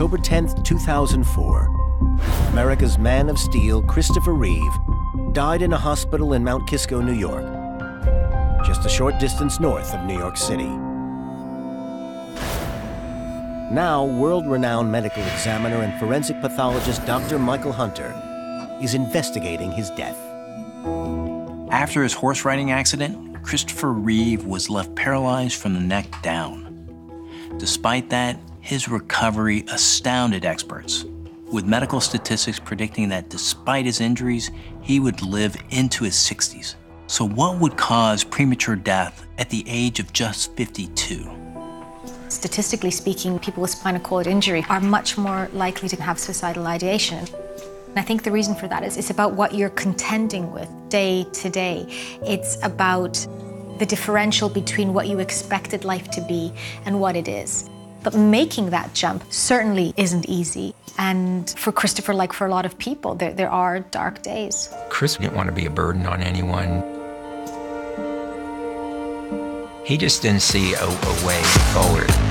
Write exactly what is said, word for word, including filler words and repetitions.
October tenth, two thousand four, America's man of steel, Christopher Reeve, died in a hospital in Mount Kisco, New York, just a short distance north of New York City. Now, world-renowned medical examiner and forensic pathologist Doctor Michael Hunter is investigating his death. After his horse riding accident, Christopher Reeve was left paralyzed from the neck down. Despite that, his recovery astounded experts, with medical statistics predicting that despite his injuries, he would live into his sixties. So what would cause premature death at the age of just fifty-two? Statistically speaking, people with spinal cord injury are much more likely to have suicidal ideation. And I think the reason for that is it's about what you're contending with day to day. It's about the differential between what you expected life to be and what it is. But making that jump certainly isn't easy. And for Christopher, like for a lot of people, there, there are dark days. Chris didn't want to be a burden on anyone. He just didn't see a, a way forward.